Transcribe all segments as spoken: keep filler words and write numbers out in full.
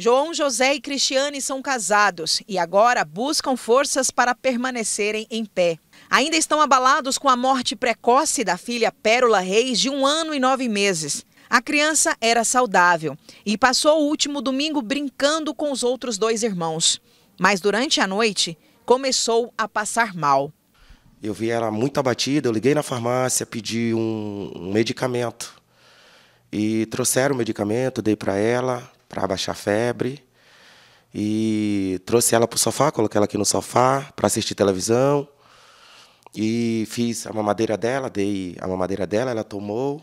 João José e Cristiane são casados e agora buscam forças para permanecerem em pé. Ainda estão abalados com a morte precoce da filha Pérola Reis, de um ano e nove meses. A criança era saudável e passou o último domingo brincando com os outros dois irmãos. Mas durante a noite, começou a passar mal. Eu vi ela muito abatida, eu liguei na farmácia, pedi um, um medicamento. E trouxeram o medicamento, dei para ela, para abaixar a febre. E trouxe ela para o sofá, coloquei ela aqui no sofá para assistir televisão. E fiz a mamadeira dela, dei a mamadeira dela, ela tomou.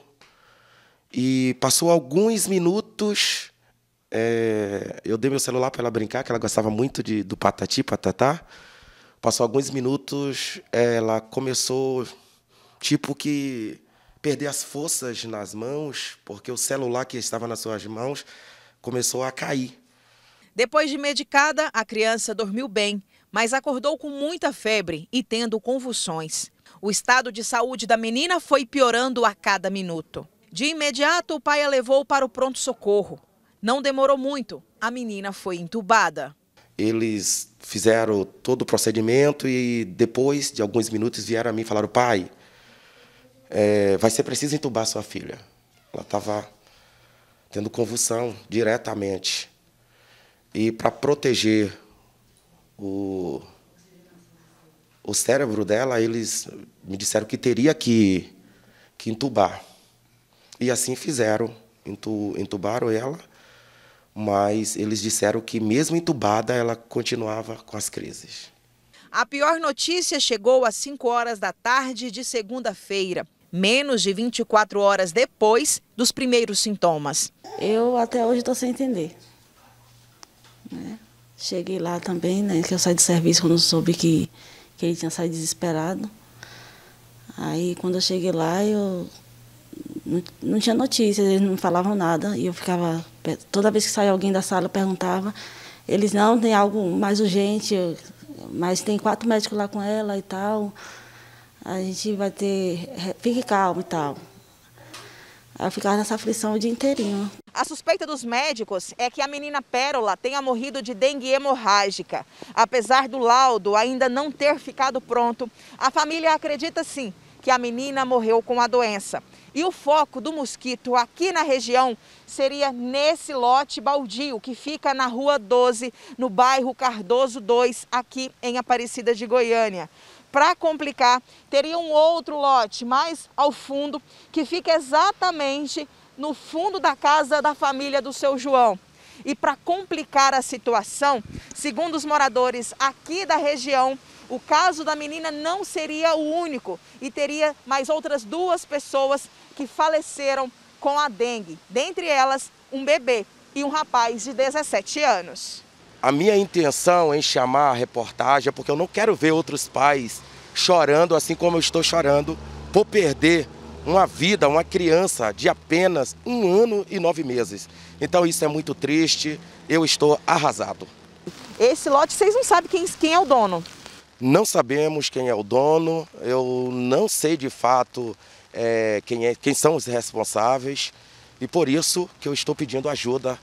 E passou alguns minutos, é, eu dei meu celular para ela brincar, que ela gostava muito de, do patati, patatá. Passou alguns minutos, ela começou, tipo que, perder as forças nas mãos, porque o celular que estava nas suas mãos começou a cair. Depois de medicada, a criança dormiu bem, mas acordou com muita febre e tendo convulsões. O estado de saúde da menina foi piorando a cada minuto. De imediato, o pai a levou para o pronto-socorro. Não demorou muito, a menina foi entubada. Eles fizeram todo o procedimento e depois de alguns minutos vieram a mim e falaram: pai, é, vai ser preciso entubar sua filha. Ela estava tendo convulsão diretamente. E para proteger o, o cérebro dela, eles me disseram que teria que, que entubar. E assim fizeram, entubaram ela, mas eles disseram que mesmo entubada ela continuava com as crises. A pior notícia chegou às cinco horas da tarde de segunda-feira, menos de vinte e quatro horas depois dos primeiros sintomas. Eu até hoje estou sem entender. Né? Cheguei lá também, né, que eu saí de serviço quando soube que, que ele tinha saído desesperado. Aí quando eu cheguei lá, eu... Não, não tinha notícias, eles não falavam nada. E eu ficava, toda vez que saía alguém da sala, eu perguntava. Eles: não, tem algo mais urgente, mas tem quatro médicos lá com ela e tal. A gente vai ter, fique calmo e tal. Aí eu ficava nessa aflição o dia inteirinho. A suspeita dos médicos é que a menina Pérola tenha morrido de dengue hemorrágica. Apesar do laudo ainda não ter ficado pronto, a família acredita sim que a menina morreu com a doença. E o foco do mosquito aqui na região seria nesse lote baldio, que fica na Rua doze, no bairro Cardoso dois, aqui em Aparecida de Goiânia. Para complicar, teria um outro lote mais ao fundo, que fica exatamente no fundo da casa da família do seu João. E para complicar a situação, segundo os moradores aqui da região, o caso da menina não seria o único e teria mais outras duas pessoas que faleceram com a dengue. Dentre elas, um bebê e um rapaz de dezessete anos. A minha intenção em chamar a reportagem é porque eu não quero ver outros pais chorando assim como eu estou chorando por perder uma vida, uma criança de apenas um ano e nove meses. Então isso é muito triste, eu estou arrasado. Esse lote vocês não sabem quem, quem é o dono? Não sabemos quem é o dono, eu não sei de fato é, quem, é, quem são os responsáveis e por isso que eu estou pedindo ajuda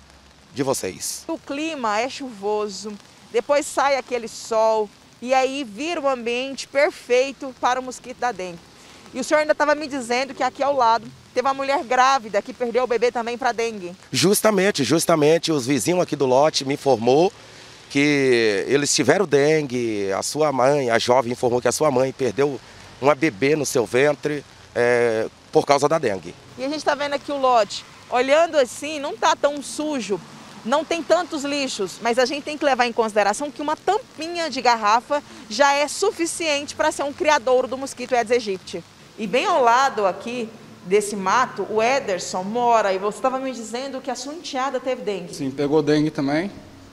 de vocês. O clima é chuvoso, depois sai aquele sol e aí vira um ambiente perfeito para o mosquito da dengue. E o senhor ainda estava me dizendo que aqui ao lado teve uma mulher grávida que perdeu o bebê também para dengue. Justamente, justamente, os vizinhos aqui do lote me informou que eles tiveram dengue, a sua mãe, a jovem informou que a sua mãe perdeu uma bebê no seu ventre é, por causa da dengue. E a gente está vendo aqui o lote, olhando assim, não está tão sujo, não tem tantos lixos, mas a gente tem que levar em consideração que uma tampinha de garrafa já é suficiente para ser um criadouro do mosquito Aedes aegypti. E bem ao lado aqui desse mato, o Ederson mora, e você estava me dizendo que a sua enteada teve dengue. Sim, pegou dengue também.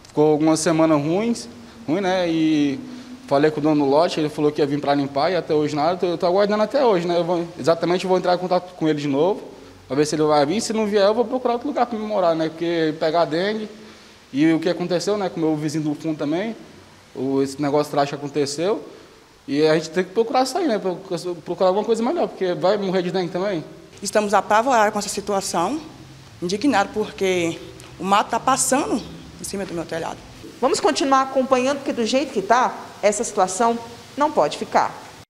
Ficou algumas semanas ruins, ruim, né? E falei com o dono do lote, ele falou que ia vir para limpar e até hoje nada. Eu estou aguardando até hoje, né? Eu vou, exatamente, eu vou entrar em contato com ele de novo, para ver se ele vai vir. Se não vier, eu vou procurar outro lugar para me morar, né? Porque pegar dengue. E o que aconteceu, né? Com o meu vizinho do fundo também, o, esse negócio trágico aconteceu. E a gente tem que procurar sair, né? Procurar alguma coisa melhor, porque vai morrer de dengue também. Estamos apavorados com essa situação, indignados, porque o mato está passando em cima do meu telhado. Vamos continuar acompanhando, porque do jeito que está, essa situação não pode ficar.